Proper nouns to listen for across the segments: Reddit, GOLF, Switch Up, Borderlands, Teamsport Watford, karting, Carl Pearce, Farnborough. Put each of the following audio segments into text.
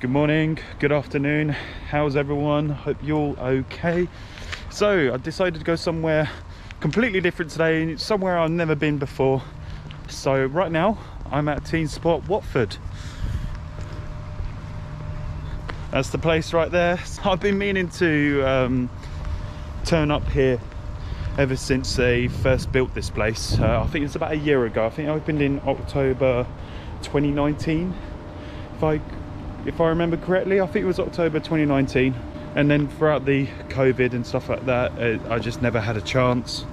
Good morning, good afternoon, how's everyone? Hope you're all okay. So I decided to go somewhere completely different today, somewhere I've never been before. So right now I'm at Teamsport Watford. That's the place right there. I've been meaning to turn up here ever since they first built this place. I think it's about a year ago. I think I opened in October 2019, if I remember correctly. I think it was October 2019, and then throughout the COVID and stuff like that, I just never had a chance.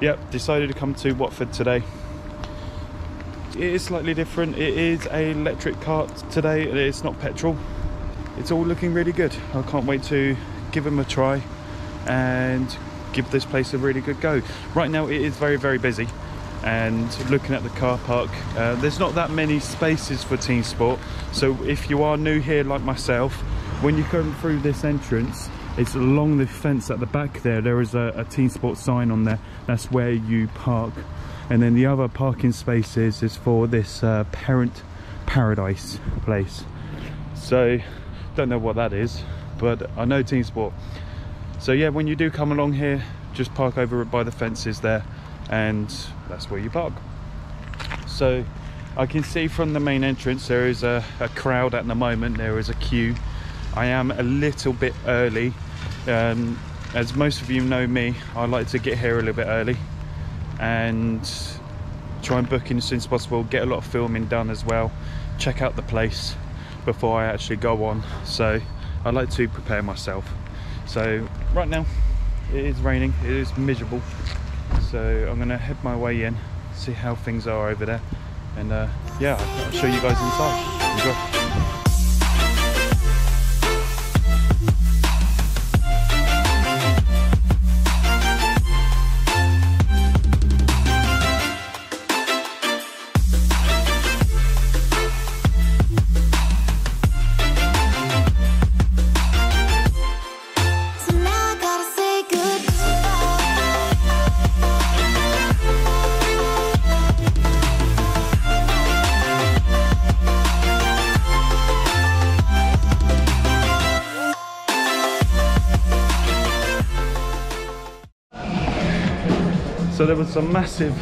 Yep, decided to come to Watford today. It is slightly different. It is a electric cart today. It's not petrol. It's all looking really good. I can't wait to give them a try and give this place a really good go. Right now it is very, very busy, and looking at the car park, there's not that many spaces for team sport. So if you are new here like myself, when you come through this entrance, it's along the fence at the back there. There is a team sport sign on there. That's where you park, and then the other parking spaces is for this parent paradise place. So don't know what that is, but I know team sport. So yeah, when you do come along here, just park over by the fences there, and that's where you park. So I can see from the main entrance there is a crowd at the moment. There is a queue. I am a little bit early. As most of you know me, I like to get here a little bit early and try and book in as soon as possible, get a lot of filming done as well, check out the place before I actually go on. So I like to prepare myself. So right now it is raining, it is miserable. So I'm gonna head my way in, see how things are over there, and yeah, I'll show you guys inside. Enjoy. So there was some massive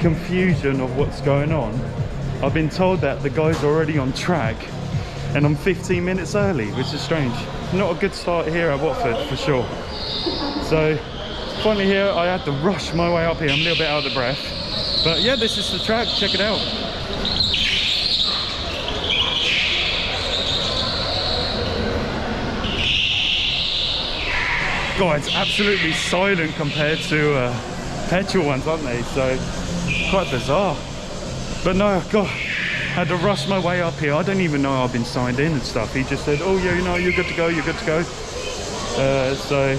confusion of what's going on. I've been told that the guy's already on track and I'm 15 minutes early, which is strange. Not a good start here at Watford for sure. So finally here, I had to rush my way up here. I'm a little bit out of breath, but yeah, this is the track. Check it out. God, it's absolutely silent compared to petrol ones, aren't they? So quite bizarre. But no, God, had to rush my way up here. I don't even know I've been signed in and stuff. He just said, oh yeah, you know, you're good to go, you're good to go. So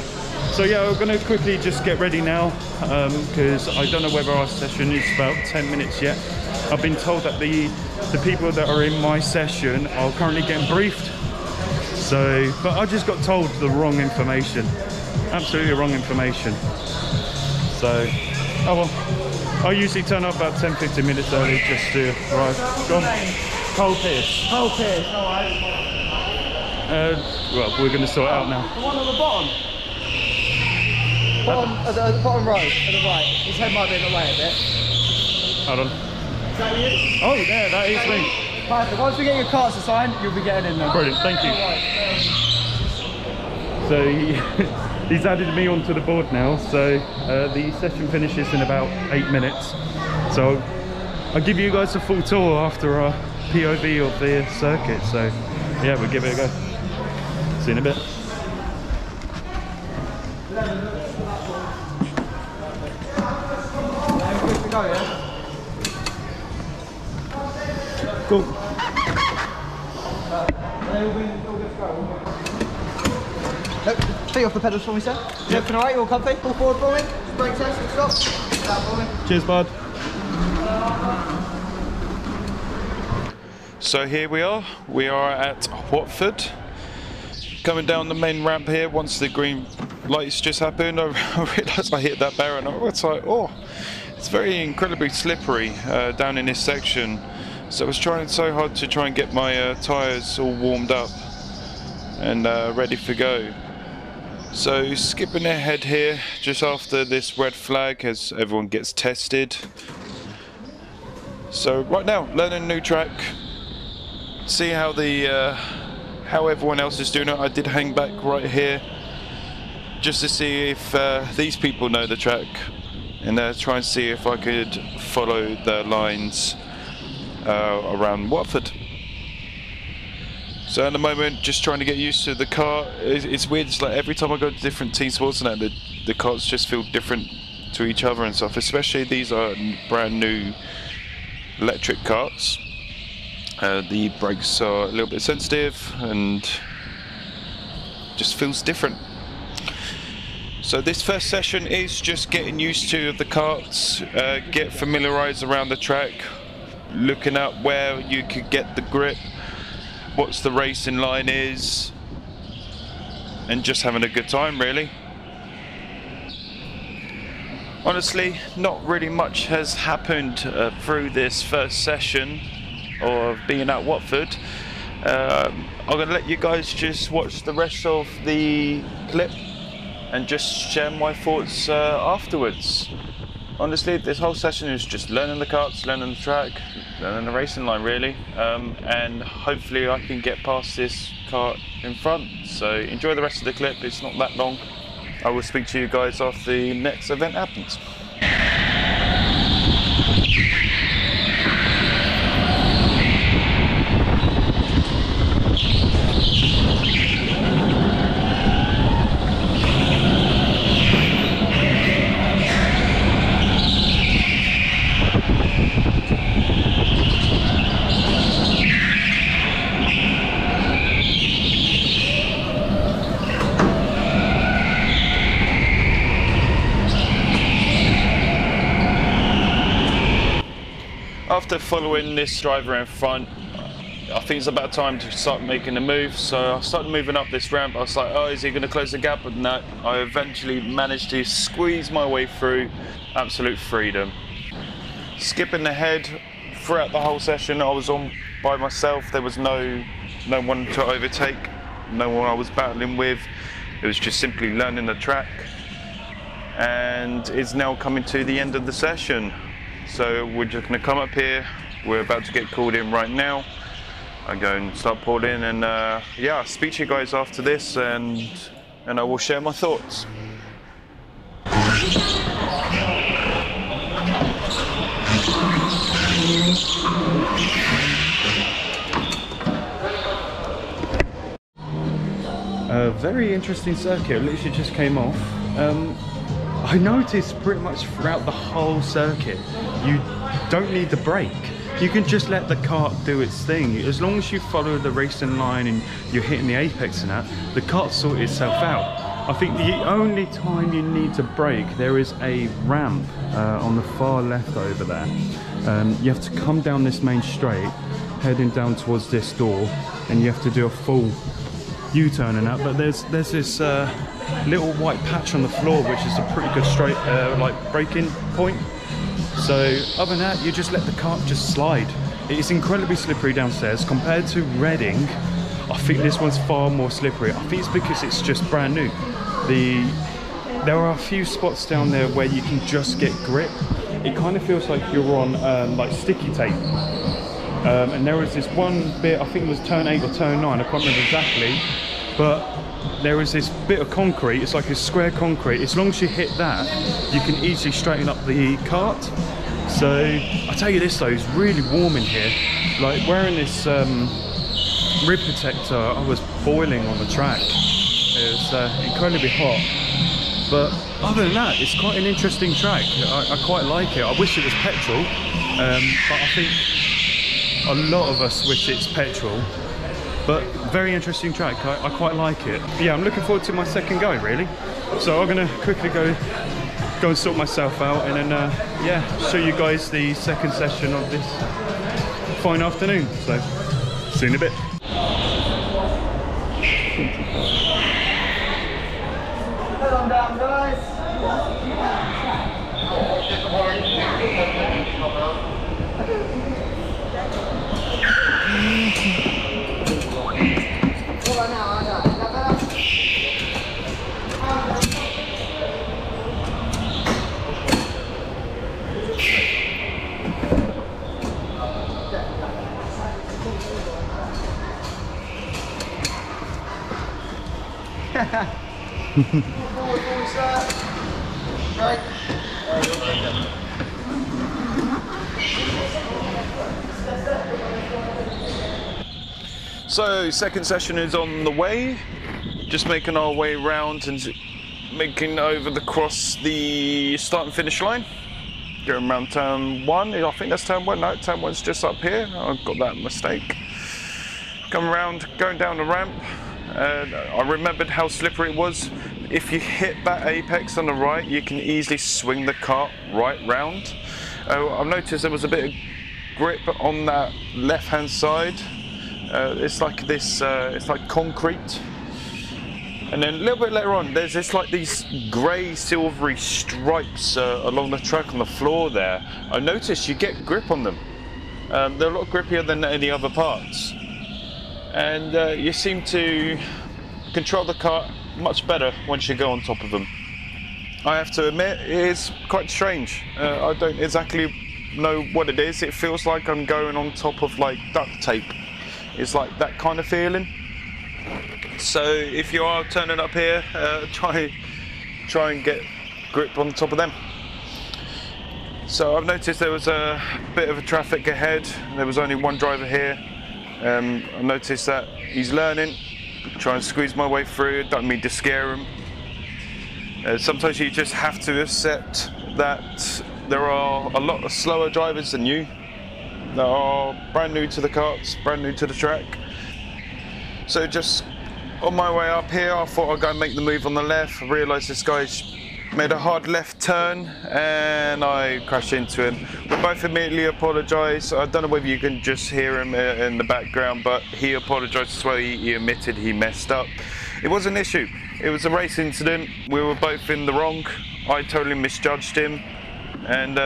yeah, we're gonna quickly just get ready now, because I don't know whether our session is about 10 minutes yet. I've been told that the people that are in my session are currently getting briefed. So, but I just got told the wrong information, absolutely wrong information. So, oh well, I usually turn up about 10, 15 minutes early just to arrive. Go on. Cold Pierce. Cold Pierce, all right. Well, we're going to sort it out now. The one on the bottom. At the bottom row, at the right. His head might be in the way a bit. Hold on. Is that you? Oh, yeah, that is me. Perfect. Once we get your carts assigned, you'll be getting in there. Brilliant, thank you. All right. So, yeah. He's added me onto the board now, so the session finishes in about 8 minutes. So I'll give you guys a full tour after our POV of the circuit. So yeah, we'll give it a go. See you in a bit. Cool. Nope. Feet off the pedals for me, sir. Yep. Looking alright, you all comfy? Pull forward for me. Brake test, stop. For me. Cheers, bud. So here we are. We are at Watford. Coming down the main ramp here. Once the green lights just happened, I realised I hit that barrier, and I was like, oh, it's very incredibly slippery down in this section. So I was trying so hard to try and get my tyres all warmed up and ready for go. So skipping ahead here, just after this red flag as everyone gets tested. So right now, learning a new track, see how the how everyone else is doing it. I did hang back right here just to see if these people know the track and try and see if I could follow their lines around Watford. So at the moment, just trying to get used to the car. It's weird, it's like every time I go to different team sports and that, the cars just feel different to each other and stuff, especially these are brand new electric carts. The brakes are a little bit sensitive and just feels different. So this first session is just getting used to the carts, get familiarised around the track, looking up where you could get the grip, what's the racing line is, and just having a good time really. Honestly, not really much has happened through this first session of being at Watford. I'm going to let you guys just watch the rest of the clip and just share my thoughts afterwards. Honestly, this whole session is just learning the carts, learning the track, learning the racing line really, and hopefully I can get past this cart in front. So enjoy the rest of the clip, it's not that long. I will speak to you guys after the next event happens. After following this driver in front, I think it's about time to start making a move. So I started moving up this ramp. I was like, oh, is he going to close the gap? But no, I eventually managed to squeeze my way through. Absolute freedom. Skipping ahead throughout the whole session, I was on by myself. There was no one to overtake, no one I was battling with. It was just simply learning the track, and it's now coming to the end of the session. So we're just going to come up here, we're about to get called in right now. I go and start pouring in and yeah, I'll speak to you guys after this and I will share my thoughts. A very interesting circuit, literally just came off. I noticed pretty much throughout the whole circuit, you don't need the brake. You can just let the cart do its thing. As long as you follow the racing line and you're hitting the apex and that, the cart sorts itself out. I think the only time you need to brake, there is a ramp on the far left over there. You have to come down this main straight, heading down towards this door, and you have to do a full U-turn and that, but there's this little white patch on the floor which is a pretty good straight like braking point. So other than that, you just let the cart just slide. It is incredibly slippery downstairs compared to Reading. I think this one's far more slippery. I think it's because it's just brand new. There are a few spots down there where you can just get grip. It kind of feels like you're on like sticky tape. And there was this one bit, I think it was turn 8 or turn 9, I can't remember exactly, but there was this bit of concrete, it's like a square concrete, as long as you hit that, you can easily straighten up the cart. So, I tell you this though, it's really warm in here, like wearing this rib protector, I was boiling on the track, it was incredibly hot, but other than that, it's quite an interesting track, I quite like it. I wish it was petrol, but I think a lot of us wish it's petrol, but very interesting track. I quite like it. Yeah, I'm looking forward to my second go really. So I'm gonna quickly go and sort myself out and then yeah, show you guys the second session of this fine afternoon. So see you in a bit. Come down, guys. So second session is on the way, just making our way round and making over the cross the start and finish line. Going around turn one, I think that's turn one, no, turn one's just up here, I've got that mistake. Come around, going down the ramp, I remembered how slippery it was. If you hit that apex on the right, you can easily swing the cart right round. I've noticed there was a bit of grip on that left hand side. It's like this, it's like concrete. And then a little bit later on, there's this like these grey silvery stripes along the track on the floor there. I noticed you get grip on them. They're a lot grippier than any other parts. And you seem to control the cart much better once you go on top of them. I have to admit, it is quite strange. I don't exactly know what it is. It feels like I'm going on top of like duct tape. It's like that kind of feeling. So if you are turning up here, try and get grip on top of them. So I've noticed there was a bit of a traffic ahead. There was only one driver here. I noticed that he's learning, try and squeeze my way through, don't mean to scare him. Sometimes you just have to accept that there are a lot of slower drivers than you, that are brand new to the carts, brand new to the track. So just on my way up here, I thought I'd go and make the move on the left. I realised this guy's made a hard left turn and I crashed into him. We both immediately apologised. I don't know whether you can just hear him in the background, but he apologised as well. He admitted he messed up. It was an issue. It was a race incident. We were both in the wrong. I totally misjudged him and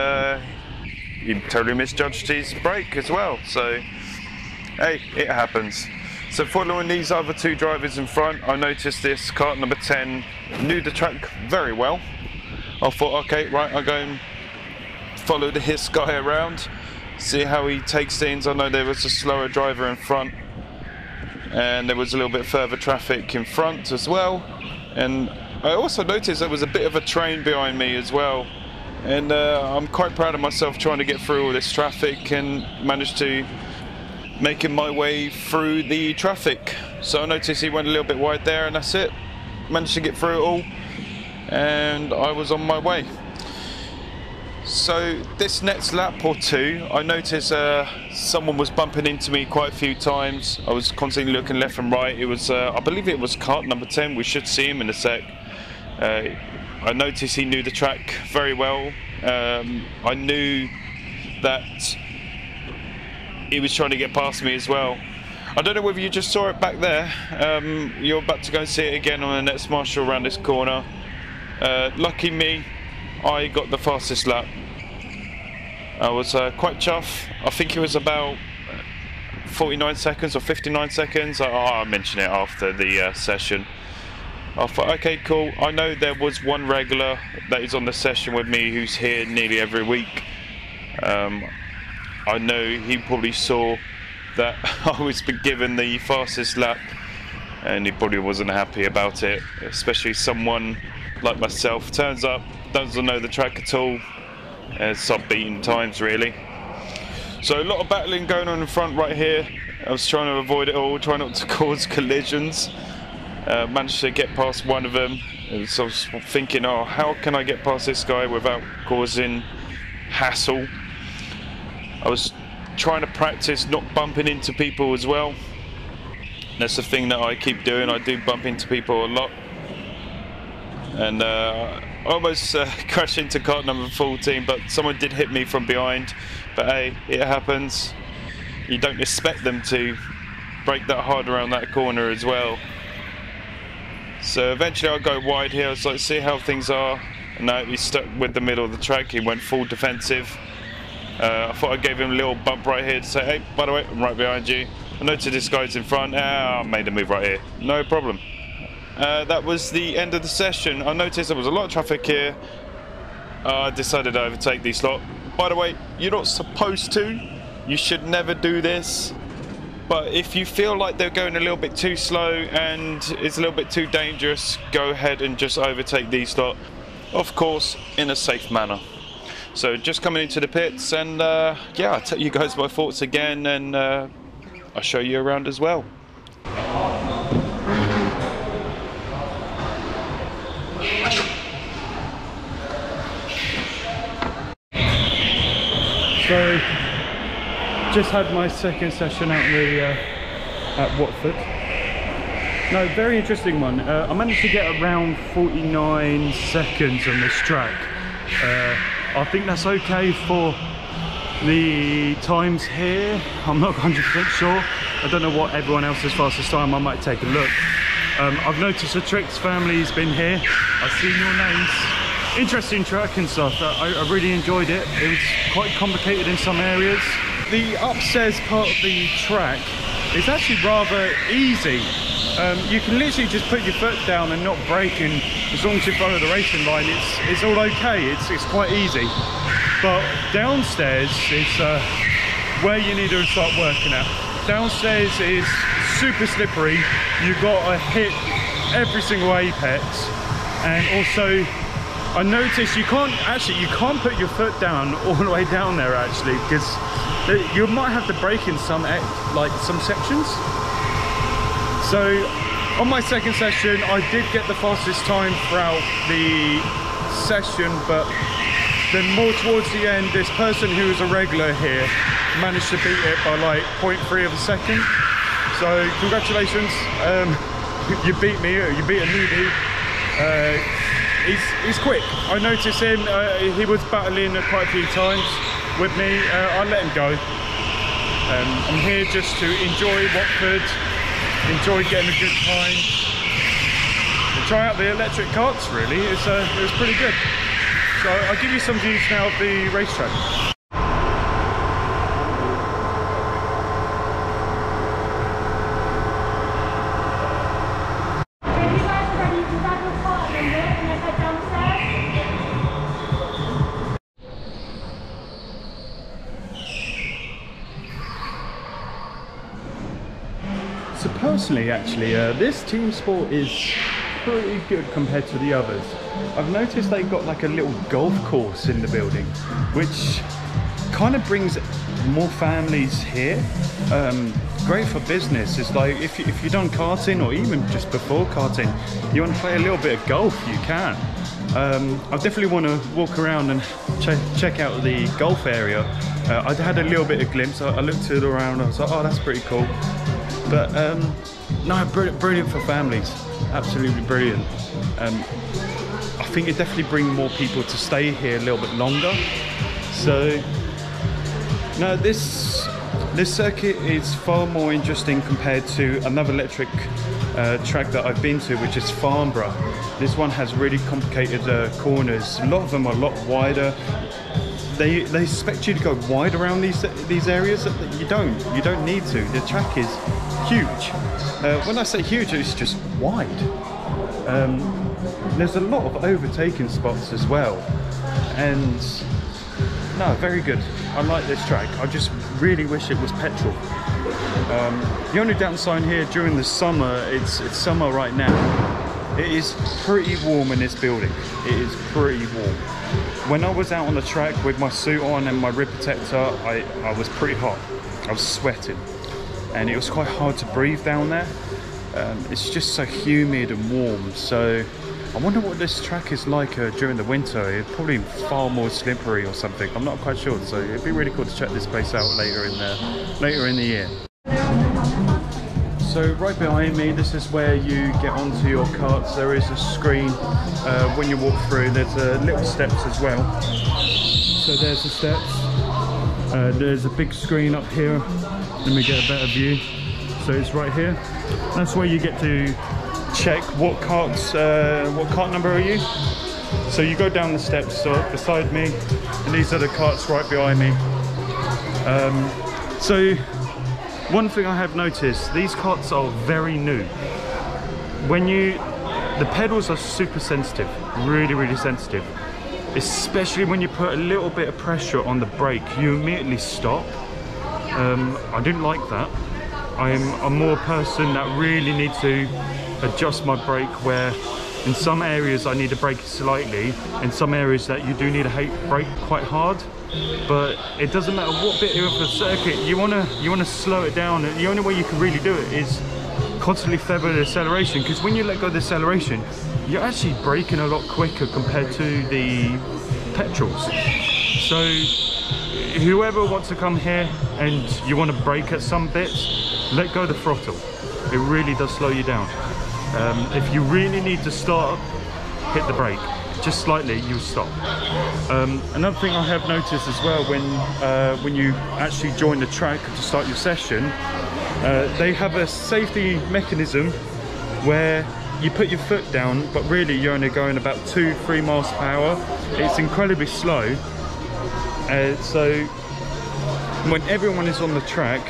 he totally misjudged his brake as well. So, hey, it happens. So following these other two drivers in front, I noticed this cart number 10 knew the track very well. I thought, okay, right, I'll go and follow this guy around, see how he takes things. I know there was a slower driver in front and there was a little bit further traffic in front as well. And I also noticed there was a bit of a train behind me as well. And I'm quite proud of myself trying to get through all this traffic and managed to making my way through the traffic. So I noticed he went a little bit wide there and that's it. Managed to get through it all and I was on my way. So this next lap or two, I noticed someone was bumping into me quite a few times. I was constantly looking left and right. It was, I believe it was cart number 10. We should see him in a sec. I noticed he knew the track very well. I knew that he was trying to get past me as well. I don't know whether you just saw it back there. You're about to go and see it again on the next marshal around this corner. Lucky me, I got the fastest lap. I was quite chuffed. I think it was about 49 seconds or 59 seconds. I'll mention it after the session. I thought, okay, cool. I know there was one regular that is on the session with me who's here nearly every week. I know he probably saw that I was given the fastest lap and he probably wasn't happy about it, especially someone like myself turns up, doesn't know the track at all, sub-beaten times really. So a lot of battling going on in front right here. I was trying to avoid it all, trying not to cause collisions. Managed to get past one of them. So I was thinking, oh, how can I get past this guy without causing hassle? I was trying to practice not bumping into people as well. That's the thing that I keep doing. I do bump into people a lot. And I almost crashed into cart number 14, but someone did hit me from behind. But hey, it happens. You don't expect them to brake that hard around that corner as well. So eventually I go wide here. I was like, see how things are. And now he's stuck with the middle of the track. He went full defensive. I thought I gave him a little bump right here to say, hey, by the way, I'm right behind you. I noticed this guy's in front. I made a move right here. No problem. That was the end of the session. I noticed there was a lot of traffic here. I decided to overtake this lot. By the way, you're not supposed to. You should never do this. But if you feel like they're going a little bit too slow and it's a little bit too dangerous, go ahead and just overtake these lot, of course, in a safe manner. So just coming into the pits, and yeah, I'll tell you guys my thoughts again, and I'll show you around as well. So, just had my second session out at Watford. No, very interesting one. I managed to get around 49 seconds on this track. I think that's okay for the times here. I'm not 100% sure. I don't know what everyone else's fastest time. I might take a look. I've noticed the Trix family's been here. I've seen your names. Interesting track and stuff. I really enjoyed it. It was quite complicated in some areas. The upstairs part of the track is actually rather easy. You can literally just put your foot down and not brake, and as long as you follow the racing line, it's all okay. It's quite easy. But downstairs is where you need to start working at. Downstairs is super slippery. You've got to hit every single apex, and also I noticed you can't put your foot down all the way down there actually, because you might have to brake in some sections. So on my second session, I did get the fastest time throughout the session, but then more towards the end, this person who was a regular here managed to beat it by like 0.3 of a second. So congratulations, you beat me. You beat a newbie. He's quick. I noticed him, he was battling quite a few times with me. I let him go. I'm here just to enjoy Watford, enjoy getting a good time, and try out the electric carts really. It was pretty good. So I'll give you some views now of the racetrack. So personally, actually, this Teamsport is pretty good compared to the others. I've noticed they've got like a little golf course in the building, which kind of brings more families here. Great for business. It's like if you've done karting, or even just before karting, you want to play a little bit of golf, you can. I definitely want to walk around and check out the golf area. I had a little bit of glimpse. I looked it around and I was like, oh, that's pretty cool. But no, brilliant for families, absolutely brilliant. I think it definitely brings more people to stay here a little bit longer. So no, this circuit is far more interesting compared to another electric track that I've been to, which is Farnborough. This one has really complicated corners. A lot of them are a lot wider. They expect you to go wide around these areas. You don't need to. The track is huge. When I say huge, it's just wide. There's a lot of overtaking spots as well, and no, very good. I like this track. I just really wish it was petrol. The only downside here, during the summer, it's summer right now. It is pretty warm in this building. It is pretty warm. When I was out on the track with my suit on and my rib protector, I was pretty hot. I was sweating, and it was quite hard to breathe down there. It's just so humid and warm. So I wonder what this track is like during the winter. It's probably far more slippery or something. I'm not quite sure. So it'd be really cool to check this place out later in the year. So right behind me, this is where you get onto your carts. There is a screen when you walk through. There's little steps as well. So there's the steps. There's a big screen up here. Let me get a better view. So it's right here. That's where you get to check what carts, what cart number are you. So you go down the steps beside me, and these are the carts right behind me. So one thing I have noticed, these carts are very new. The pedals are super sensitive, really sensitive. Especially when you put a little bit of pressure on the brake, you immediately stop. I didn't like that. I'm more a person that really needs to adjust my brake, where in some areas I need to brake slightly, in some areas that you do need to brake quite hard. But it doesn't matter what bit of the circuit, you wanna slow it down. The only way you can really do it is constantly feather the acceleration, because when you let go of the acceleration, you're actually braking a lot quicker compared to the petrols. So whoever wants to come here and you want to brake at some bits, let go of the throttle. It really does slow you down. If you really need to stop, hit the brake. Just slightly, you'll stop. Another thing I have noticed as well, when you actually join the track to start your session, they have a safety mechanism where you put your foot down, but really you're only going about 2-3 miles per hour. It's incredibly slow. So when everyone is on the track,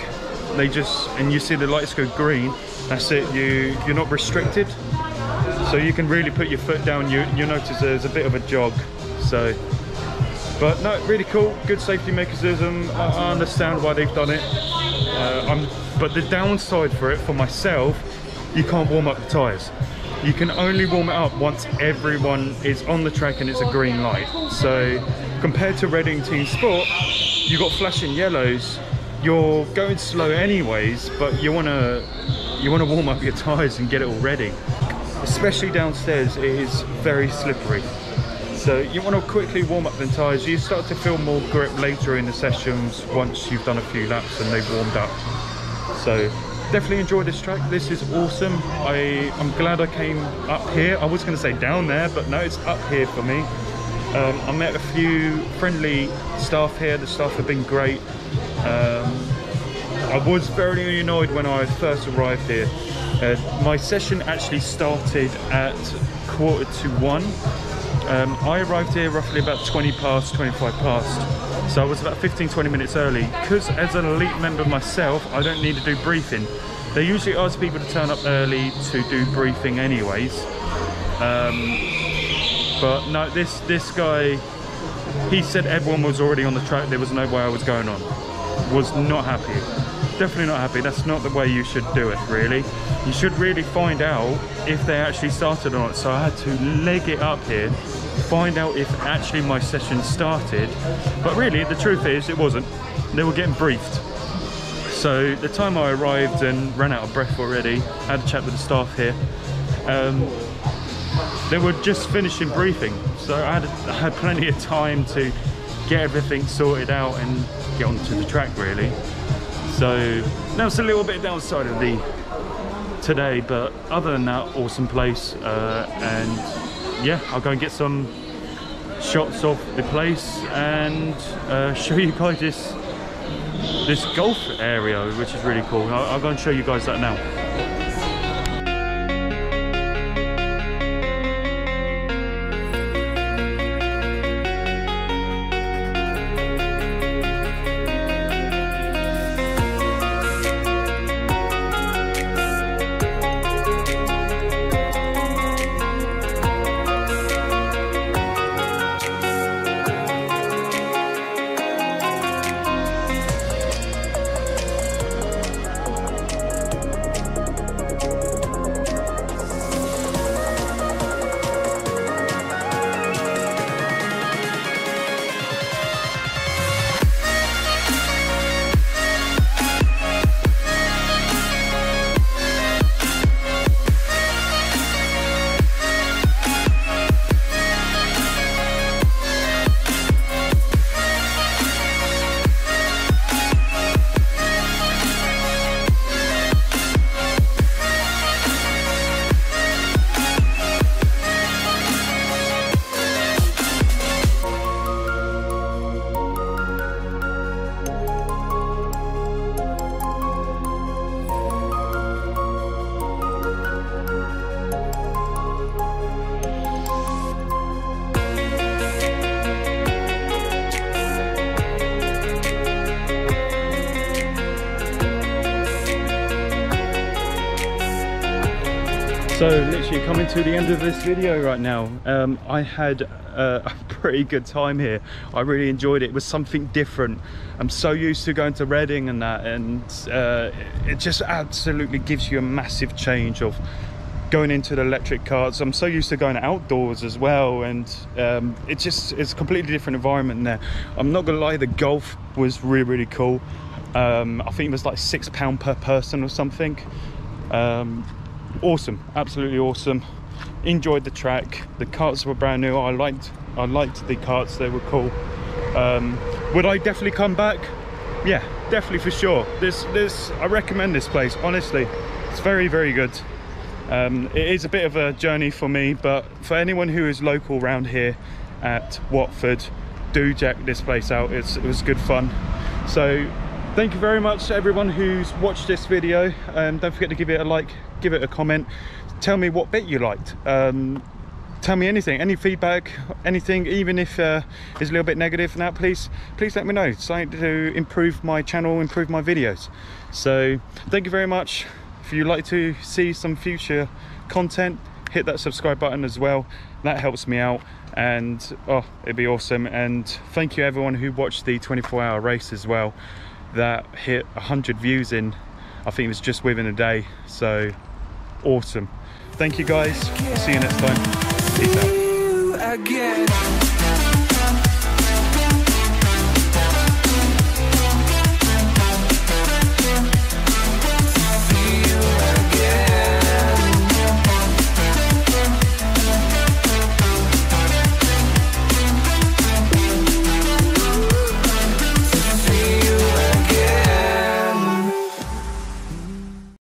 they just, and you see the lights go green, that's it, you're not restricted. So you can really put your foot down, you notice there's a bit of a jog. So, but no, really cool, good safety mechanism. I understand why they've done it. But the downside for it, for myself, you can't warm up the tyres. You can only warm it up once everyone is on the track and it's a green light. So compared to Reading Team Sport, you've got flashing yellows, you're going slow anyways, but you wanna warm up your tyres and get it all ready. Especially downstairs, it is very slippery. So you want to quickly warm up the tyres. You start to feel more grip later in the sessions once you've done a few laps and they've warmed up. So definitely enjoy this track. This is awesome. I'm glad I came up here. I was going to say down there, but no, it's up here for me. I met a few friendly staff here. The staff have been great. I was very annoyed when I first arrived here. My session actually started at 12:45. I arrived here roughly about 25 past. So I was about 15-20 minutes early, because as an elite member myself, I don't need to do briefing. They usually ask people to turn up early to do briefing anyways. But no, this guy, he said everyone was already on the track. There was no way I was going on. Was not happy. Definitely not happy. That's not the way you should do it, really. You should really find out if they actually started or not. So I had to leg it up here, find out if actually my session started. But really, the truth is, it wasn't. They were getting briefed. So the time I arrived and ran out of breath already, had a chat with the staff here. They were just finishing briefing. So I had plenty of time to get everything sorted out and get onto the track, really. So now it's a little bit downside of the today, but other than that, awesome place. And yeah, I'll go and get some shots of the place and show you guys this golf area, which is really cool. I'll go and show you guys that now. So literally coming to the end of this video right now. I had pretty good time here. I really enjoyed it. It was something different. I'm so used to going to Reading and that, and it just absolutely gives you a massive change of going into the electric carts. I'm so used to going outdoors as well, and it's a completely different environment there. I'm not gonna lie, the golf was really cool. I think it was like £6 per person or something. Awesome, absolutely awesome. Enjoyed the track. The carts were brand new. I liked the carts, they were cool. Would I definitely come back? Yeah, definitely, for sure. This I recommend this place, honestly. It's very good. It is a bit of a journey for me, but for anyone who is local around here at Watford, do check this place out. It was good fun. So thank you very much to everyone who's watched this video. Don't forget to give it a like, give it a comment, tell me what bit you liked. Tell me anything, any feedback, anything, even if it's a little bit negative and that, please let me know. It's something to improve my channel, improve my videos. So thank you very much. If you'd like to see some future content, hit that subscribe button as well. That helps me out, and oh, it'd be awesome. And thank you everyone who watched the 24-hour race as well. That hit 100 views in, I think it was just within a day. So awesome. Thank you guys. See you next time. Peace out.